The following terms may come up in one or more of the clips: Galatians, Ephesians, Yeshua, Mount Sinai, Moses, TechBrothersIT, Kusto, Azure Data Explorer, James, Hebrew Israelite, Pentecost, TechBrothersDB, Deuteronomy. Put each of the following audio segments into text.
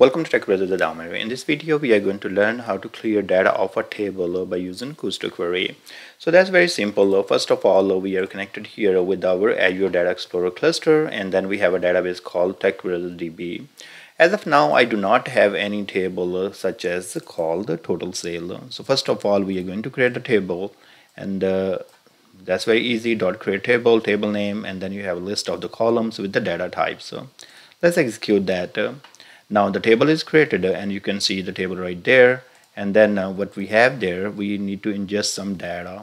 Welcome to TechBrothersIT. In this video, we are going to learn how to clear data off a table by using Kusto query. So that's very simple. First of all, we are connected here with our Azure Data Explorer cluster, and then we have a database called TechBrothersDB. As of now, I do not have any table such as called total sale. So first of all, we are going to create a table, and that's very easy. Create table, table name, and then you have a list of the columns with the data types. So let's execute that. Now the table is created, and you can see the table right there. And then what we have there, we need to ingest some data.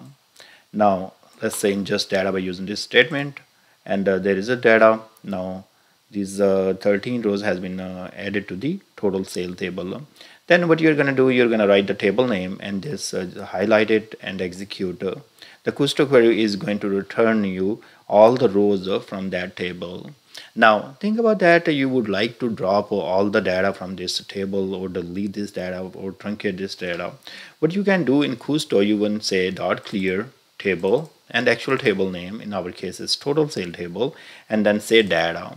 Now let's say ingest data by using this statement, and there is a data. Now these 13 rows has been added to the total sale table. Then what you're going to do, you're going to write the table name and just highlight it and execute. The Kusto query is going to return you all the rows from that table. Now think about that. You would like to drop all the data from this table, or delete this data, or truncate this data. What you can do in Kusto, you can say .clear table and actual table name, in our case is total sale table, and then say data.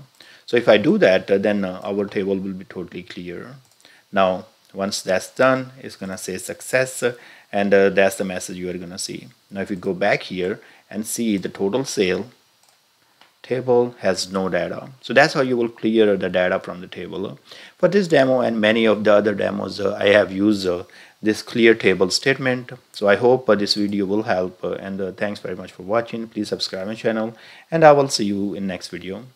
So if I do that, then our table will be totally clear. Now once that's done, it's gonna say success, and that's the message you are gonna see. Now if you go back here and see, the total sale table has no data. So that's how you will clear the data from the table. For this demo and many of the other demos, I have used this clear table statement. So I hope this video will help, and thanks very much for watching. Please subscribe my channel, and I will see you in next video.